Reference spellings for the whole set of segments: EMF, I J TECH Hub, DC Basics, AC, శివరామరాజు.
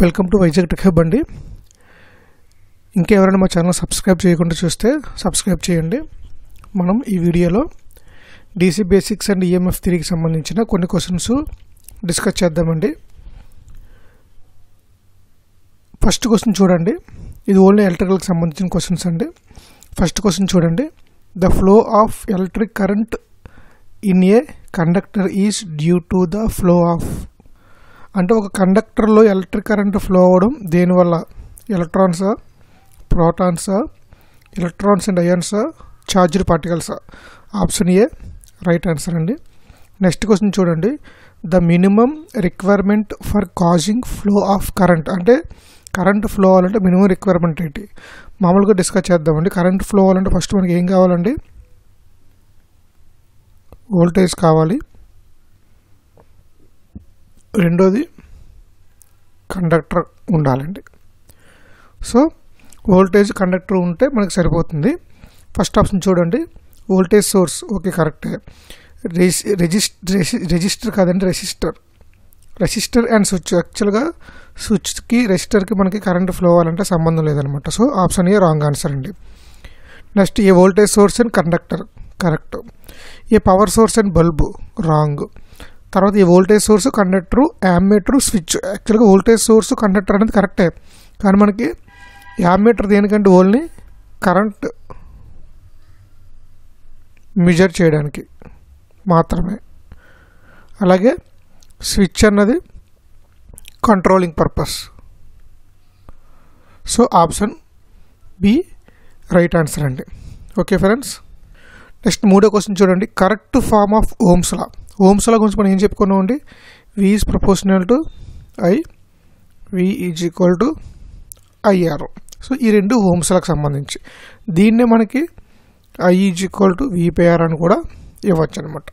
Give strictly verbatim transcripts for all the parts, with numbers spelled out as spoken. Welcome to I J TECH Hub andi. Inke evarana ma channel subscribe cheyakunda chuste subscribe cheyandi. Manam ee video lo D C Basics and E M F theory ki sambandhinchina konni questions discuss cheddam andi. First question chudandi. Idi only electrical ki sambandhinchina questions andi. First question chudandi. The flow of electric current in a conductor is due to the flow of అంటే ఒక కండక్టర్లో electric current flow అవడం దేనివల్ల? ఎలక్ట్రాన్సా, ప్రోటాన్సా, electrons and అయాన్సా, charged పార్టికల్సా? Option A right answer అండి. Next question చూడండి. The minimum requirement for causing flow of current అంటే కరెంట్ ఫ్లో అవ్వాలంటే మినిమం రిక్వైర్మెంట్ ఏంటి? మామూలుగా డిస్కస్ చేద్దామండి. కరెంట్ ఫ్లో అవ్వాలంటే ఫస్ట్ మనకి ఏం కావాలండి? వోల్టేజ్ కావాలి, రెండోది కండక్టర్ ఉండాలండి. సో వోల్టేజ్ కండక్టర్ ఉంటే మనకు సరిపోతుంది. ఫస్ట్ ఆప్షన్ చూడండి. వోల్టేజ్ సోర్స్ ఓకే కరెక్టే. రెజిస్ట్ రెజిస్టర్ కాదండి, రెసిస్టర్ రెసిస్టర్ అండ్ స్విచ్. యాక్చువల్గా స్విచ్కి రెసిస్టర్కి మనకి కరెంట్ ఫ్లో అవ్వాలంటే సంబంధం లేదనమాట. So option A wrong answer అండి. Next A voltage source and conductor correct. A power source and bulb wrong. తర్వాత ఈ voltage source, conductor, ammeter, switch. యాక్చువల్గా వోల్టేజ్ సోర్స్ కండక్టర్ అనేది కరెక్టే, కానీ మనకి యామ్మీటర్ దేనికంటే ఓన్లీ కరెంట్ మెజర్ చేయడానికి మాత్రమే. అలాగే స్విచ్ అన్నది controlling purpose. So option B right answer అండి. ఓకే ఫ్రెండ్స్, నెక్స్ట్ మూడో క్వశ్చన్ చూడండి. Correct form of Ohm's law. Ohm's law గురించి మనం ఏం చెప్పుకున్నాం అండి? V is proportional to I, V is equal to I R. So ఈ రెండు ఓమ్స్ లాకు సంబంధించి దీన్నే మనకి I is equal to V P R అని కూడా ఇవ్వచ్చు అనమాట.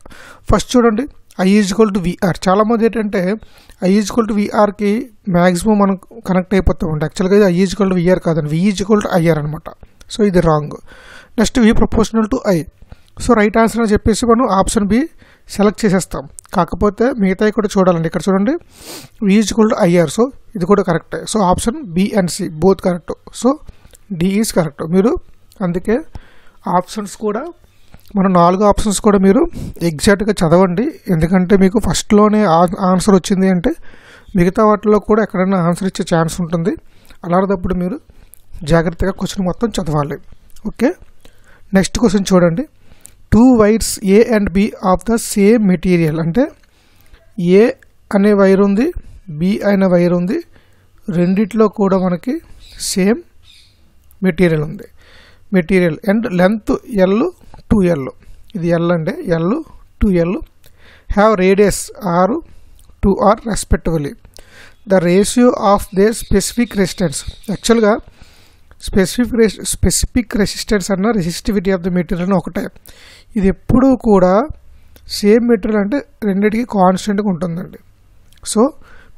ఫస్ట్ చూడండి, I is equal to V R. చాలామంది ఏంటంటే I is equal to V R కి మ్యాక్సిమం మనం కనెక్ట్ అయిపోతామండి. యాక్చువల్గా ఇది I is equal to V R కాదండి, V is equal to I R అనమాట. సో ఇది wrong. Next V proportional to I. So right answer అని చెప్పేసి మనం ఆప్షన్ బి సెలెక్ట్ చేసేస్తాం. కాకపోతే మిగతాయి కూడా చూడాలండి. ఇక్కడ చూడండి, V is equal to I R. So ఇది కూడా కరెక్టే. So option B and C both correct. So D is correct. మీరు అందుకే ఆప్షన్స్ కూడా మనం నాలుగు ఆప్షన్స్ కూడా మీరు ఎగ్జాక్ట్గా చదవండి. ఎందుకంటే మీకు ఫస్ట్లోనే ఆన్సర్ వచ్చింది అంటే మిగతా వాటిలో కూడా ఎక్కడైనా ఆన్సర్ ఇచ్చే ఛాన్స్ ఉంటుంది. అలాంటప్పుడు మీరు జాగ్రత్తగా క్వశ్చన్ మొత్తం చదవాలి. ఓకే, నెక్స్ట్ క్వశ్చన్ చూడండి. Two wires A and B of the same material అంటే ఏ అనే వైర్ ఉంది, బి అనే వైర్ ఉంది, రెండిట్లో కూడా మనకి సేమ్ మెటీరియల్ ఉంది. Material and length L two L, ఇది ఎల్ అంటే L two L. Have radius R two R respectively. The ratio of they specific resistance. యాక్చువల్గా స్పెసిఫిక్ రెసి స్పెసిఫిక్ రెసిస్టెన్స్ అన్న రెసిస్టివిటీ ఆఫ్ ద మెటీరియల్ అని ఒకటే. ఇది ఎప్పుడూ కూడా సేమ్ మెటీరియల్ అంటే రెండింటికి కాన్స్టెంట్గా ఉంటుందండి. సో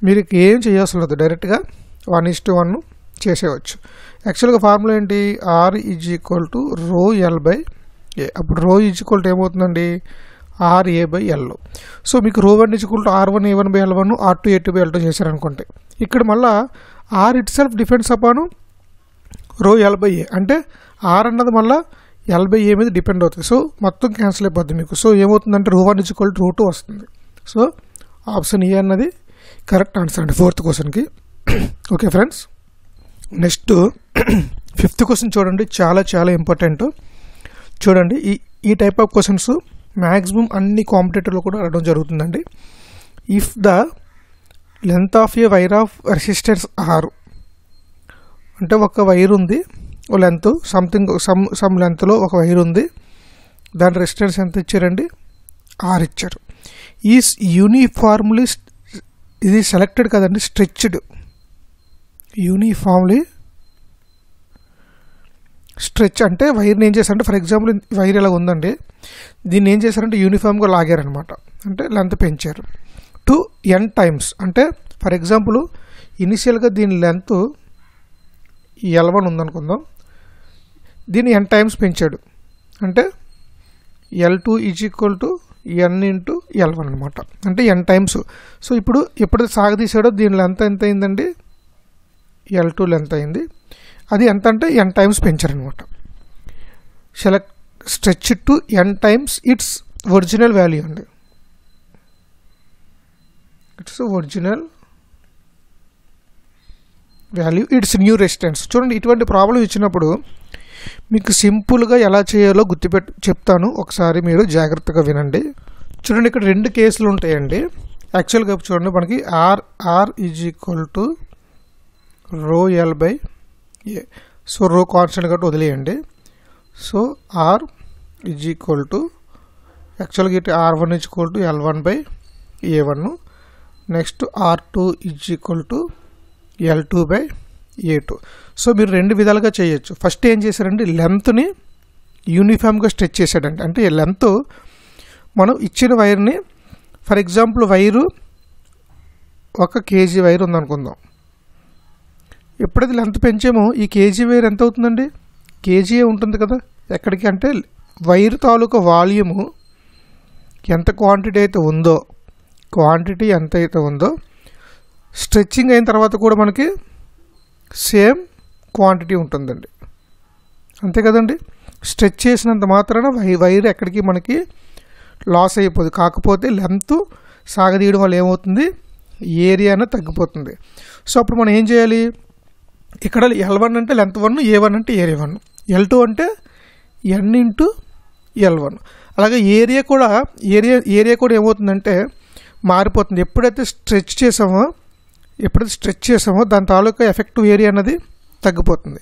మీరు ఏం చేయవలసిన లేదు, డైరెక్ట్గా వన్ ఈజ్ టు వన్ చేసేయచ్చు. యాక్చువల్గా ఫార్ములా ఏంటి? R is equal to rho L by A. అప్పుడు రో ఈజ్ ఈక్వల్ టు ఏమవుతుందండి? R A by L. So మీకు rho one is equal to R one A one by L one, R two A two by L two చేశారనుకుంటే, ఇక్కడ మళ్ళీ R itself depends upon rho L by ఏ. అంటే are అన్నది మళ్ళీ L by ఏ మీద depend అవుతుంది. So మొత్తం cancel అయిపోద్ది మీకు. సో ఏమవుతుందంటే rho one is equal to rho two వస్తుంది. సో ఆప్షన్ ఏ అన్నది కరెక్ట్ ఆన్సర్ అండి ఫోర్త్ క్వశ్చన్కి. Okay friends, next fifth question చూడండి. చాలా చాలా ఇంపార్టెంట్ చూడండి. ఈ ఈ టైప్ ఆఫ్ క్వశ్చన్స్ మ్యాక్సిమం అన్ని కాంపిటేటివ్లో కూడా అడగడం జరుగుతుందండి. If the length of a wire of resistance R అంటే ఒక వైర్ ఉంది, ఓ లెంత్ సంథింగ్ సమ్ సమ్ లెంత్లో ఒక వైర్ ఉంది, దాని రెసిస్టెన్స్ ఎంత ఇచ్చారండి? ఆర్ ఇచ్చారు. ఈజ్ యూనిఫార్మ్లీ, ఇది సెలెక్టెడ్ కదండి, స్ట్రెచ్డ్. యూనిఫార్మ్లీ స్ట్రెచ్ అంటే వైర్ని ఏం చేశారంటే, ఫర్ ఎగ్జాంపుల్ వైర్ ఇలా ఉందండి, దీన్ని ఏం చేశారంటే యూనిఫామ్గా లాగారనమాట, అంటే లెంత్ పెంచారు. టు ఎన్ టైమ్స్ అంటే ఫర్ ఎగ్జాంపుల్ ఇనిషియల్గా దీని లెంత్ ఎల్ వన్ ఉందనుకుందాం, దీన్ని ఎన్ టైమ్స్ పెంచాడు అంటే L two is equal to n into L one అనమాట, అంటే ఎన్ టైమ్స్. సో ఇప్పుడు ఎప్పుడైతే సాగదీశాడో దీని లెంత్ ఎంత అయిందండి? L two length ayindi. Adi enta ante n times pencharu anamata. Select stretch it to n times its original value andi. Its original value, its new resistance. Chudandi itvanti problem ichinappudu meeku simple ga ela cheyalo gutti pettu cheptanu okasari meeru jagrataga vinandi. Chudandi ikkada rendu case lu untayandi. Actual ga chudandi manaki r r is equal to rho L by A. So rho constant got odileyandi. So R is equal to actually get R one is equal to L one by A one. Next to R two is equal to L two by A two. So we rendu vidhaluga cheyachu. First em chesaranti length ni uniform ga stretch chesadandi. Ante length manu ichina wire ni, for example wire one kg wire undi anukundam. ఎప్పుడైతే length పెంచేమో ఈ కేజీ wire ఎంత అవుతుందండి KG ఉంటుంది కదా ఎక్కడికి అంటే వైర్ తాలూకు వాల్యూమ్ ఎంత క్వాంటిటీ అయితే ఉందో క్వాంటిటీ ఎంత అయితే ఉందో స్ట్రెచింగ్ అయిన తర్వాత కూడా మనకి సేమ్ క్వాంటిటీ ఉంటుందండి అంతే కదండి స్ట్రెచ్ చేసినంత మాత్రాన వైర్ ఎక్కడికి మనకి లాస్ అయిపోదు కాకపోతే లెంత్ సాగదీయడం వల్ల ఏమవుతుంది ఏరియాన తగ్గిపోతుంది సో అప్పుడు మనం ఏం చేయాలి ఇక్కడ L one అంటే length one A one అంటే area one L two అంటే n into L one అలాగే ఏరియా కూడా ఏరియా ఏరియా కూడా ఏమవుతుందంటే మారిపోతుంది ఎప్పుడైతే స్ట్రెచ్ చేసామో ఎప్పుడైతే స్ట్రెచ్ చేసామో దాని తాలూకా ఎఫెక్టివ్ ఏరియా అనేది తగ్గిపోతుంది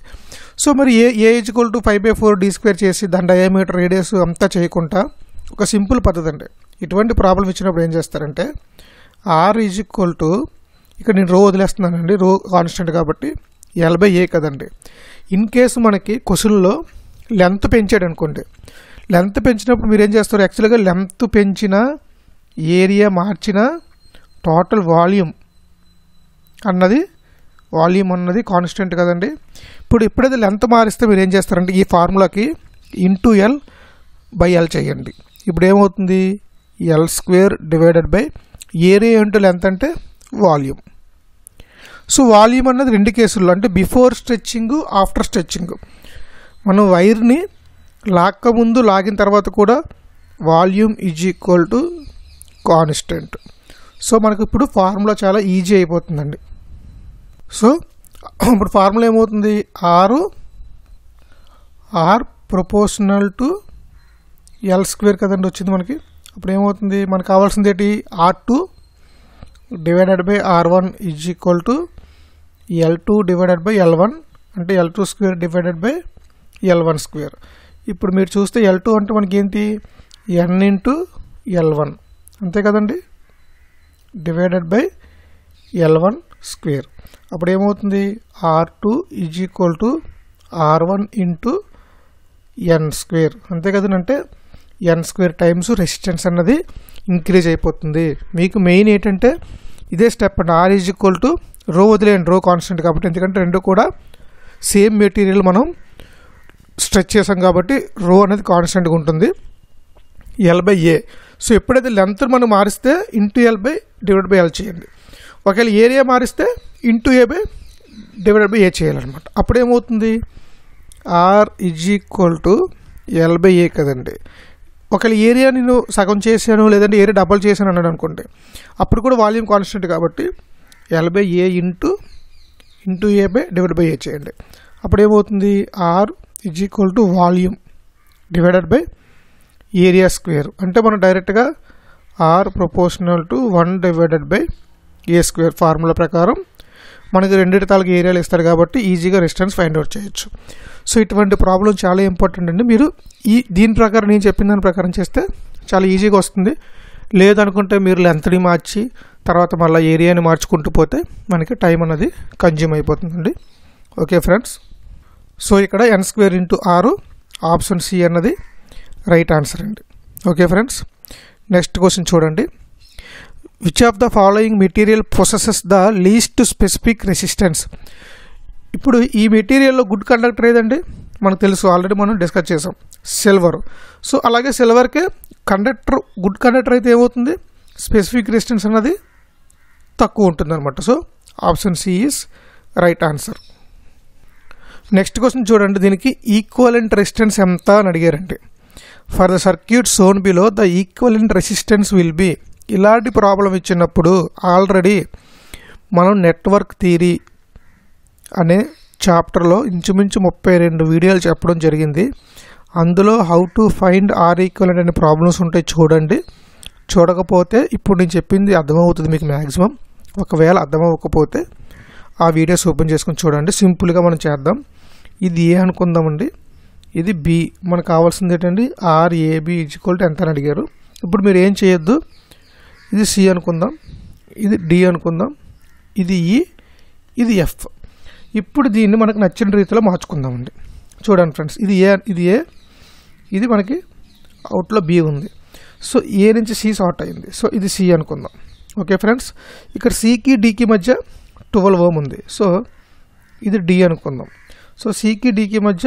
సో మరి a a equal to five by four d square చేసి దాని డయామీటర్ రేడియస్ అంతా చేయకుండా ఒక సింపుల్ పద్ధతి అండి ఇటువంటి ప్రాబ్లం ఇచ్చినప్పుడు ఏం చేస్తారంటే r is equal to ఇక్కడ నేను రో వదిలేస్తున్నానండి రో కాన్స్టెంట్ కాబట్టి L by A కదండి ఇన్ కేసు మనకి క్వశ్చన్లో లెంత్ పెంచాడు అనుకోండి లెంత్ పెంచినప్పుడు మీరు ఏం చేస్తారు యాక్చువల్గా లెంత్ పెంచిన ఏరియా మార్చిన టోటల్ వాల్యూమ్ అన్నది వాల్యూమ్ అన్నది కాన్స్టెంట్ కదండి ఇప్పుడు ఎప్పుడైతే లెంత్ మారిస్తే మీరు ఏం చేస్తారంటే ఈ ఫార్ములాకి ఇంటూ ఎల్ బై ఎల్ చేయండి ఇప్పుడు ఏమవుతుంది L square divided by area into length అంటే వాల్యూమ్ సో వాల్యూమ్ అన్నది రెండు కేసుల్లో అంటే బిఫోర్ స్ట్రెచ్చింగ్ ఆఫ్టర్ స్ట్రెచ్చింగ్ మనం వైర్ని లాక్క ముందు లాగిన తర్వాత కూడా volume is equal to constant so మనకు ఇప్పుడు ఫార్ములా చాలా ఈజీ అయిపోతుందండి సో ఇప్పుడు ఫార్ములా ఏమవుతుంది R R proportional to L square కదండి వచ్చింది మనకి అప్పుడు ఏమవుతుంది మనకు కావాల్సింది ఏంటి R two divided by R one is equal to L two divided by L one అంటే L two square divided by L one square ఇప్పుడు మీరు చూస్తే L two అంటే మనకి ఏంటి n into L one అంతే కదండి divided by L one square అప్పుడు ఏమవుతుంది R two is equal to R one into n square అంతే కదండి అంటే n square times resistance అన్నది ఇంక్రీజ్ అయిపోతుంది మీకు మెయిన్ ఏంటంటే ఇదే స్టెప్ అండి R ఈజ్ ఈక్వల్ టు రో వదిలేయండి రో కాన్స్టెంట్ కాబట్టి ఎందుకంటే రెండు కూడా సేమ్ మెటీరియల్ మనం స్ట్రెచ్ చేసాం కాబట్టి రో అనేది కాన్స్టెంట్గా ఉంటుంది ఎల్ బై ఏ సో ఎప్పుడైతే లెంత్ మనం మారిస్తే into L by divide by L చేయండి ఒకవేళ ఏరియా మారిస్తే into A by divide by A చేయాలన్నమాట అప్పుడేమవుతుంది R is equal to L by A కదండి ఒకవేళ ఏరియా నేను సగం చేశాను లేదంటే ఏరియా డబల్ చేశాను అన్నాడు అనుకోండి అప్పుడు కూడా వాల్యూమ్ కాన్స్టెంట్ కాబట్టి L by A into into A by divide by A చేయండి అప్పుడు ఏమవుతుంది R is equal to volume divided by area square అంటే మనం డైరెక్ట్గా R proportional to one divided by A square formula ప్రకారం మనకి రెండింటి తాలూకు ఏరియాలు ఇస్తారు కాబట్టి ఈజీగా రెసిస్టెన్స్ ఫైండ్ అవుట్ చేయొచ్చు సో ఇటువంటి ప్రాబ్లం చాలా ఇంపార్టెంట్ అండి మీరు ఈ దీని ప్రకారం నేను చెప్పిన దాని ప్రకారం చేస్తే చాలా ఈజీగా వస్తుంది లేదనుకుంటే మీరు లెంత్ని మార్చి తర్వాత మళ్ళీ ఏరియాని మార్చుకుంటూ పోతే మనకి టైం అనేది కన్జ్యూమ్ అయిపోతుందండి ఓకే ఫ్రెండ్స్ సో ఇక్కడ n square into R option C అన్నది రైట్ ఆన్సర్ అండి ఓకే ఫ్రెండ్స్ నెక్స్ట్ క్వశ్చన్ చూడండి which of the following material possesses the least specific resistance ఇప్పుడు ఈ మెటీరియల్లో గుడ్ కండక్టర్ ఏదండి మనకు తెలుసు ఆల్రెడీ మనం డిస్కస్ చేసాం సిల్వర్ సో అలాగే సిల్వర్కే కండక్టర్ గుడ్ కండక్టర్ అయితే ఏమవుతుంది స్పెసిఫిక్ రెసిస్టెన్స్ అన్నది తక్కువ ఉంటుందన్నమాట so option C is right answer. Next question chudandi deeniki equivalent resistance enta ani adigarante. For the circuit shown below the equivalent resistance will be ilanti problem ichinappudu already మనం network theory అనే చాప్టర్లో ఇంచుమించు ముప్పై రెండు వీడియోలు చెప్పడం జరిగింది. అందులో how to find R equivalent అనే ప్రాబ్లమ్స్ ఉంటాయి, చూడండి. చూడకపోతే ఇప్పుడు నేను చెప్పింది అర్థమవుతుంది మీకు మ్యాక్సిమం. ఒకవేళ అర్థమవ్వకపోతే ఆ వీడియోస్ ఓపెన్ చేసుకుని చూడండి. సింపుల్గా మనం చేద్దాం. ఇది ఏ అనుకుందామండి, ఇది బి. మనకు కావాల్సింది ఏంటండి, ఆర్ఏబి ఈక్వల్ టు ఎంత అని అడిగారు. ఇప్పుడు మీరు ఏం చేయొద్దు, ఇది సి అనుకుందాం, ఇది డి అనుకుందాం, ఇది ఈ, ఇది ఎఫ్. ఇప్పుడు దీన్ని మనకు నచ్చిన రీతిలో మార్చుకుందామండి. చూడండి ఫ్రెండ్స్, ఇది ఏ, ఇది ఏ, ఇది మనకి అవుట్లో బి ఉంది. సో ఏ నుంచి సి షార్ట్ అయింది, సో ఇది సి అనుకుందాం. ఓకే ఫ్రెండ్స్, ఇక్కడ సికి డికి మధ్య ట్వెల్వ్ ఓం ఉంది. సో ఇది డి అనుకుందాం. సో సికి డికి మధ్య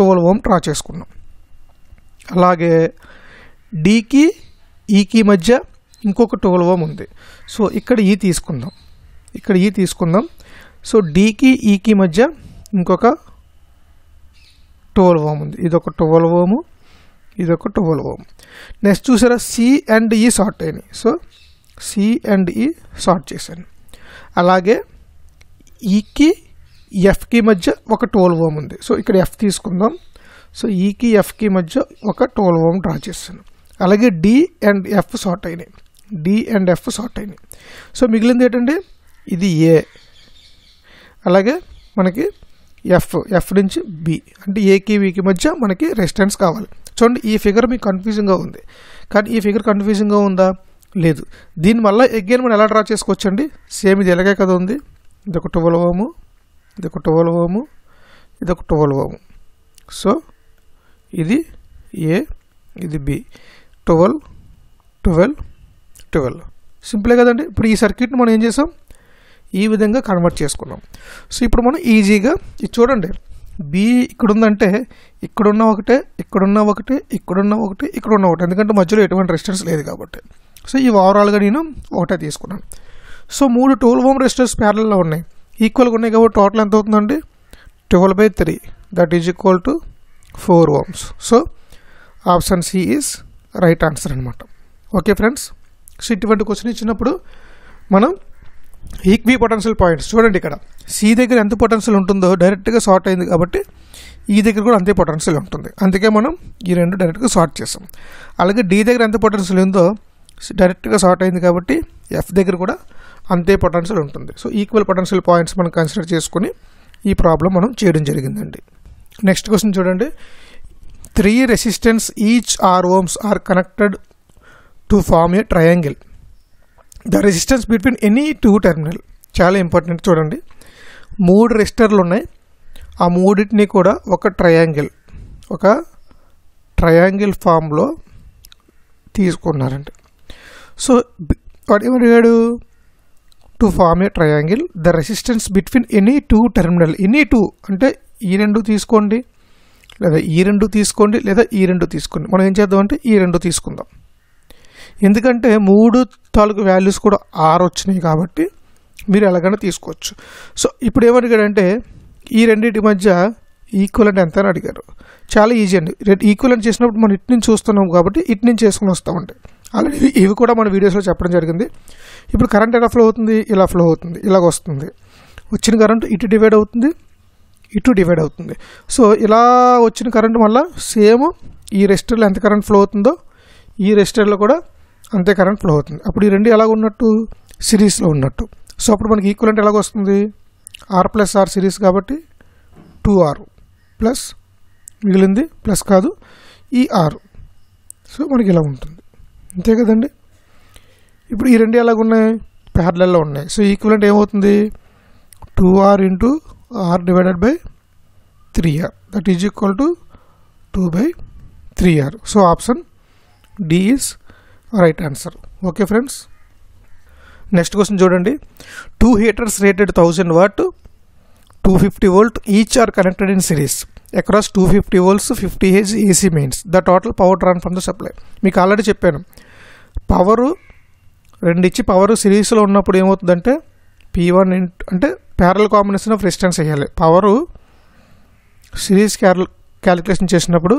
ట్వెల్వ్ ఓం డ్రా చేసుకున్నాం. అలాగే డికి ఈకి మధ్య ఇంకొక ట్వెల్వ్ ఓం ఉంది. సో ఇక్కడ ఈ తీసుకుందాం, ఇక్కడ ఈ తీసుకుందాం. సో డికి ఈకి మధ్య ఇంకొక ట్వెల్వ్ ఓం ఉంది. ఇది ఒక ట్వెల్వ్ ఓము, ఇది ఒక ట్వెల్వ్ ఓం. నెక్స్ట్ చూసారా, సి అండ్ ఈ షార్ట్ అయినాయి. So C and E short చేశాను. అలాగే ఈకి ఎఫ్కి మధ్య ఒక ట్వెల్వ్ ఓం ఉంది. సో ఇక్కడ ఎఫ్ తీసుకుందాం. సో ఈకి ఎఫ్కి మధ్య ఒక ట్వెల్వ్ ఓం డ్రా చేశాను. అలాగే డి అండ్ ఎఫ్ షార్ట్ అయినాయి, డి అండ్ ఎఫ్ షార్ట్ అయినాయి. సో మిగిలింది ఏంటండి, ఇది ఏ, అలాగే మనకి ఎఫ్, ఎఫ్ నుంచి బి. అంటే ఏకి వీకి మధ్య మనకి రెసిస్టెన్స్ కావాలి. చూడండి, ఈ ఫిగర్ మీకు కన్ఫ్యూజింగ్గా ఉంది, కానీ ఈ ఫిగర్ కన్ఫ్యూజింగ్గా ఉందా, లేదు. దీనివల్ల అగైన్ మనం ఎలా డ్రా చేసుకోవచ్చండి, సేమ్ ఇది ఎలాగే కదా ఉంది. ఇదొక ట్వెల్వ్ ఓము, ఇదొక ట్వెల్వ్ ఓము, ఇదొక ట్వెల్వ్ ఓము. సో ఇది ఏ, ఇది బి. ట్వెల్వ్ ట్వెల్వ్ ట్వెల్వ్ సింపులే కదండి. ఇప్పుడు ఈ సర్క్యూట్ని మనం ఏం చేసాం, ఈ విధంగా కన్వర్ట్ చేసుకున్నాం. సో ఇప్పుడు మనం ఈజీగా ఇది చూడండి, బి ఇక్కడుందంటే ఇక్కడున్న ఒకటే, ఇక్కడున్న ఒకటే, ఇక్కడున్న ఒకటి, ఇక్కడున్న ఒకటి, ఎందుకంటే మధ్యలో ఎటువంటి రెసిస్టెన్స్ లేదు కాబట్టి. సో ఈ ఓవరాల్గా నేను ఒకటే తీసుకున్నాను. సో మూడు ట్వెల్వ్ ఓం రెసిస్టెన్స్ ప్యారలల్లో ఉన్నాయి, ఈక్వల్గా ఉన్నాయి కాబట్టి టోటల్ ఎంత అవుతుందండి, twelve by three that is equal to four ohms. So option C is right answer అనమాట. ఓకే ఫ్రెండ్స్, సో ఇటువంటి క్వశ్చన్ ఇచ్చినప్పుడు మనం ఈక్వి పొటెన్షియల్ పాయింట్స్ చూడండి. ఇక్కడ సి దగ్గర ఎంత పొటెన్షియల్ ఉంటుందో డైరెక్ట్గా షార్ట్ అయింది కాబట్టి ఈ దగ్గర కూడా అంతే పొటెన్షియల్ ఉంటుంది, అందుకే మనం ఈ రెండు డైరెక్ట్గా షార్ట్ చేస్తాం. అలాగే డి దగ్గర ఎంత పొటెన్షియల్ ఉందో డైరెక్ట్గా షార్ట్ అయింది కాబట్టి ఎఫ్ దగ్గర కూడా అంతే పొటెన్షియల్ ఉంటుంది. సో ఈక్వల్ పొటెన్షియల్ పాయింట్స్ మనం కన్సిడర్ చేసుకుని ఈ ప్రాబ్లం మనం చేయడం జరిగిందండి. నెక్స్ట్ క్వశ్చన్ చూడండి, three resistance each R ohms are connected to form a triangle. The resistance between any two terminal చాలా ఇంపార్టెంట్. చూడండి, మూడు రెసిస్టర్లు ఉన్నాయి, ఆ మూడింటిని కూడా ఒక ట్రయాంగిల్, ఒక ట్రయాంగిల్ ఫామ్లో తీసుకున్నారండి. సో వాడు to form a triangle the resistance between any two terminal. Any two అంటే ఈ రెండు తీసుకోండి, లేదా ఈ రెండు తీసుకోండి, లేదా ఈ రెండు తీసుకోండి. మనం ఏం చేద్దామంటే ఈ రెండు తీసుకుందాం, ఎందుకంటే మూడు తాలూకు వాల్యూస్ కూడా ఆరు వచ్చినాయి కాబట్టి మీరు ఎలాగైనా తీసుకోవచ్చు. సో ఇప్పుడు ఏమడిగాడంటే ఈ రెండింటి మధ్య ఈక్వలెంట్ ఎంత అని అడిగారు. చాలా ఈజీ అండి, ఈక్వలెంట్ చేసినప్పుడు మనం ఇటు నుంచి చూస్తున్నాం కాబట్టి ఇటు నుంచి చేసుకుని వస్తామండి. ఆల్రెడీ ఇవి కూడా మన వీడియోస్లో చెప్పడం జరిగింది. ఇప్పుడు కరెంట్ ఎలా ఫ్లో అవుతుంది, ఇలా ఫ్లో అవుతుంది, ఇలాగ వస్తుంది. వచ్చిన కరెంట్ ఇటు డివైడ్ అవుతుంది, ఇటు డివైడ్ అవుతుంది. సో ఇలా వచ్చిన కరెంట్ మళ్ళీ సేమ్ ఈ రెసిస్టర్లో ఎంత కరెంట్ ఫ్లో అవుతుందో ఈ రెసిస్టర్లో కూడా అంతే కరెంట్ ఫ్లో అవుతుంది. అప్పుడు ఈ రెండు ఎలాగ ఉన్నట్టు, సిరీస్లో ఉన్నట్టు. సో అప్పుడు మనకి ఈక్వలెంట్ ఎలాగ వస్తుంది, ఆర్ ప్లస్ ఆర్ సిరీస్ కాబట్టి టూ ఆర్ ప్లస్ మిగిలింది ప్లస్ కాదు ఈ ఆరు. సో మనకి ఇలా ఉంటుంది, అంతే కదండి. ఇప్పుడు ఈ రెండు ఎలాగ ఉన్నాయి, ప్యారలల్లో ఉన్నాయి. సో ఈక్వలెంట్ ఏమవుతుంది, two R into R divided by three R that is equal to two by three R. So option D is right answer. Okay friends, next question చూడండి, two heaters rated thousand watt two fifty volt each are connected in series across two fifty volts fifty H AC mains the total power drawn from the supply. మీకు already చెప్పాను, power రెండు ఇచ్చి power సిరీస్లో ఉన్నప్పుడు ఏమవుతుందంటే P one అంటే parallel combination of resistance చేయాలి power series calculation చేసినప్పుడు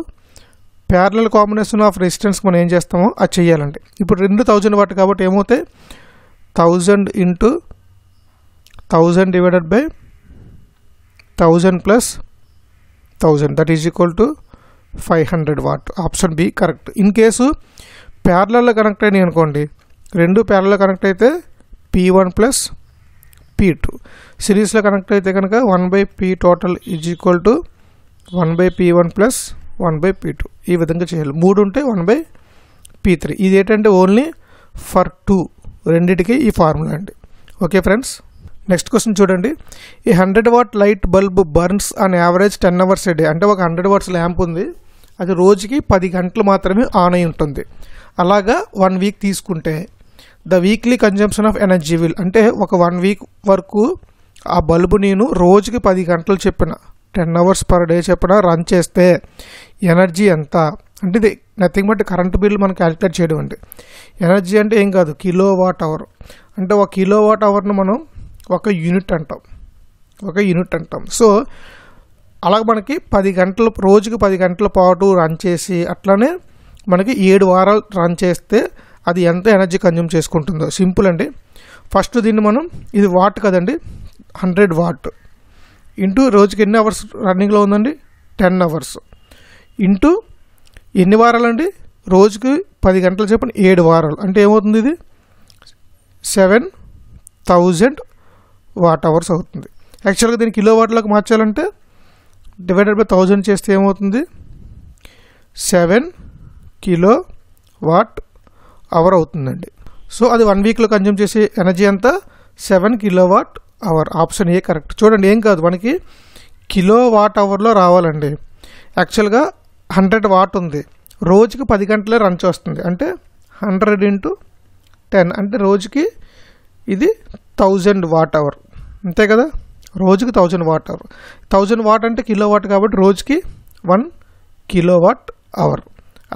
parallel combination of resistance మనం ఏం చేస్తామో అది చేయాలండి ఇప్పుడు two thousand వాట్ కాబట్టి ఏమవుతే one thousand into one thousand divided by one thousand plus one thousand that is equal to five hundred watt option B correct in case parallel lo connect ayini anukondi rendu parallel connect ayithe P one plus P two series lo connect ayithe ganaka one by P total is equal to one by P one plus one by P two ee vidhanga cheyali three unte one by P three idi etante only for two renditiki ee formula andi okay friends next question chudandi ee one hundred watt light bulb burns on average ten hours a day ante oka one hundred watts lamp undi అది రోజుకి ten గంటలు మాత్రమే on అయి ఉంటుంది అలాగా one week తీసుకుంటే the weekly consumption of energy will అంటే ఒక one వీక్ వరకు ఆ బల్బు నేను రోజుకి ten గంటలు చెప్పిన ten అవర్స్ పర్ డే చెప్పిన రన్ చేస్తే ఎనర్జీ ఎంత అంటే ఇది నథింగ్ బట్ కరెంట్ బిల్ మనం క్యాలిక్యులేట్ చేయడం అంటే ఎనర్జీ అంటే ఏం కాదు కిలో వాట్ అవర్ అంటే ఒక కిలో వాట్ అవర్ను మనం ఒక యూనిట్ అంటాం ఒక యూనిట్ అంటాం సో అలాగ మనకి ten గంటలు రోజుకి ten గంటల పాటు రన్ చేసి అట్లానే మనకి seven వారాలు రన్ చేస్తే అది ఎంత ఎనర్జీ కన్జ్యూమ్ చేసుకుంటుందో సింపుల్ అండి ఫస్ట్ దీన్ని మనం ఇది వాట్ కదండి one hundred వాట్ ఇంటూ రోజుకి ఎన్ని అవర్స్ రన్నింగ్ లో ఉందండి ten అవర్స్ ఇంటూ ఎన్ని వారాలండి రోజుకి ten గంటల చొప్పున seven వారాలు అంటే ఏమవుతుంది ఇది seven thousand వాట్ అవర్స్ అవుతుంది యాక్చువల్ గా దీని కిలోవాట్లకు మార్చాలంటే divided by one thousand చేస్తే ఏమవుతుంది seven కిలో వాట్ అవర్ అవుతుందండి సో అది one వీక్ లో కన్జ్యూమ్ చేసే ఎనర్జీ ఎంత seven kilo watt hour option A correct చూడండి ఏం కాదు మనకి కిలో వాట్ అవర్ లో రావాలండి యాక్చువల్ గా one hundred వాట్ ఉంది రోజుకి ten గంటలే రన్ చేస్తుంది అంటే one hundred into ten అంటే రోజుకి ఇది one thousand వాట్ అవర్ అంతే కదా రోజుకి one thousand watt hour one thousand watt అంటే కిలోవాట్ కాబట్టి రోజుకి one కిలోవాట్ అవర్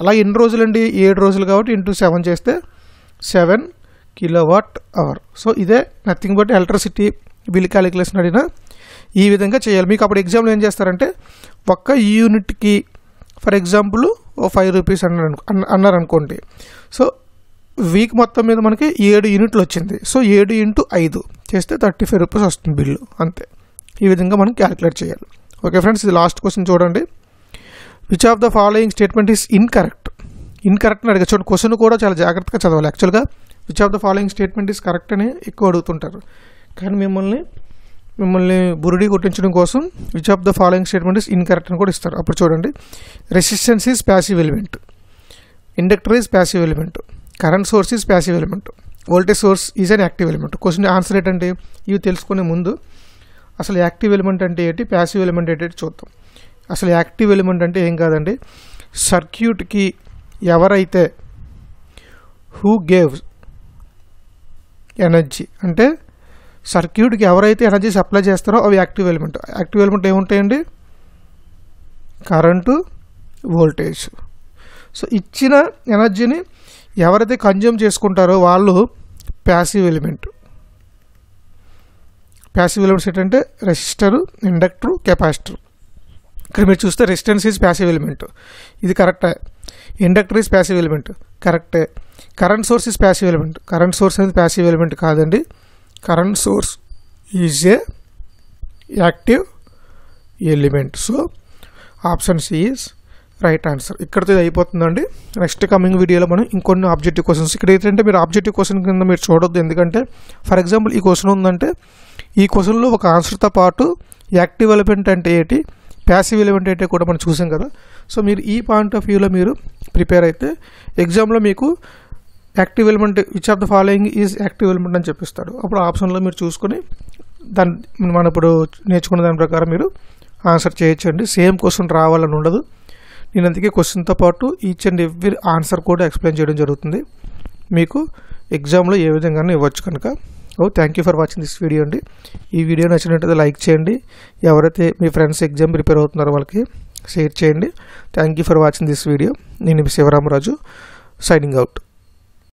అలా ఎన్ని రోజులండి seven రోజులు కాబట్టి ఇంటూ seven చేస్తే seven కిలోవాట్ అవర్ సో ఇదే nothing but electricity bill calculation అడిగినా ఈ విధంగా చేయాలి మీకు అప్పుడు ఎగ్జామ్లో ఏం చేస్తారంటే ఒక్క యూనిట్కి ఫర్ ఎగ్జాంపుల్ ఫైవ్ రూపీస్ అన్నారు అన్నారనుకోండి సో వీక్ మొత్తం మీద మనకి seven యూనిట్లు వచ్చింది సో seven ఇంటూ ఐదు చేస్తే థర్టీ ఫైవ్ రూపీస్ వస్తుంది బిల్లు అంతే ఈ విధంగా మనం క్యాలిక్యులేట్ చేయాలి ఓకే ఫ్రెండ్స్ ఇది లాస్ట్ క్వశ్చన్ చూడండి which of the following statement is incorrect incorrect అని అడిగారు చూడండి క్వశ్చన్ కూడా చాలా జాగ్రత్తగా చదవాలి యాక్చువల్గా which of the following statement is correct అని ఎక్కువ అడుగుతుంటారు కానీ మిమ్మల్ని మిమ్మల్ని బురిడి కొట్టించడం కోసం which of the following statement is incorrect అని కూడా ఇస్తారు అప్పుడు చూడండి resistance is passive element inductor is passive element current source is passive element voltage source is an active element question answer ఏంటంటే ఇవి తెలుసుకునే ముందు అసలు యాక్టివ్ ఎలిమెంట్ అంటే ఏంటి ప్యాసివ్ ఎలిమెంట్ ఏంటి చూద్దాం అసలు యాక్టివ్ ఎలిమెంట్ అంటే ఏం కాదండి సర్క్యూట్కి ఎవరైతే హూ గేవ్ ఎనర్జీ అంటే సర్క్యూట్కి ఎవరైతే ఎనర్జీ సప్లై చేస్తారో అవి యాక్టివ్ ఎలిమెంట్ యాక్టివ్ ఎలిమెంట్ ఏముంటాయండి కరెంటు వోల్టేజ్ సో ఇచ్చిన ఎనర్జీని ఎవరైతే కన్జ్యూమ్ చేసుకుంటారో వాళ్ళు ప్యాసివ్ ఎలిమెంట్ ప్యాసివ్ ఎలిమెంట్స్ ఏంటంటే రెసిస్టరు ఇండక్టరు కెపాసిటర్ ఇక్కడ మీరు చూస్తే రెసిస్టెన్స్ ఈజ్ ప్యాసివ్ ఎలిమెంట్ ఇది కరెక్టే ఇండక్టర్ ఈజ్ ప్యాసివ్ ఎలిమెంట్ కరెక్టే current source is passive element current source అనేది ప్యాసివ్ ఎలిమెంట్ కాదండి current source is a active element so option C is right answer ఇక్కడితో ఇది అయిపోతుందండి నెక్స్ట్ కమింగ్ వీడియోలో మనం ఇంకొన్ని ఆబ్జెక్టివ్ క్వశ్చన్స్ ఇక్కడ ఏంటంటే మీరు ఆబ్జెక్టివ్ క్వశ్చన్ కింద మీరు చూడొద్దు ఎందుకంటే ఫర్ ఎగ్జాంపుల్ ఈ క్వశ్చన్ ఉందంటే ఈ క్వశ్చన్లో ఒక ఆన్సర్తో పాటు యాక్టివ్ ఎలిమెంట్ అంటే ఏంటి ప్యాసివ్ ఎలిమెంట్ అంటే కూడా మనం చూసాం కదా సో మీరు ఈ పాయింట్ ఆఫ్ వ్యూలో మీరు ప్రిపేర్ అయితే ఎగ్జామ్లో మీకు active element which of the following is active element అని చెప్పిస్తాడు అప్పుడు ఆప్షన్లో మీరు చూసుకొని దాన్ని మనం ఇప్పుడు నేర్చుకున్న దాని ప్రకారం మీరు ఆన్సర్ చేయొచ్చండి సేమ్ క్వశ్చన్ రావాలని ఉండదు నేను అందుకే క్వశ్చన్తో పాటు ఈచ్ అండ్ ఎవ్రీ ఆన్సర్ కూడా ఎక్స్ప్లెయిన్ చేయడం జరుగుతుంది మీకు ఎగ్జామ్లో ఏ విధంగానే ఇవ్వచ్చు కనుక ఓ thank you for watching this video అండి ఈ వీడియో నచ్చినట్లయితే లైక్ చేయండి ఎవరైతే మీ ఫ్రెండ్స్ ఎగ్జామ్ ప్రిపేర్ అవుతున్నారో వాళ్ళకి షేర్ చేయండి thank you for watching this video నేను శివరామరాజు సైనింగ్ అవుట్.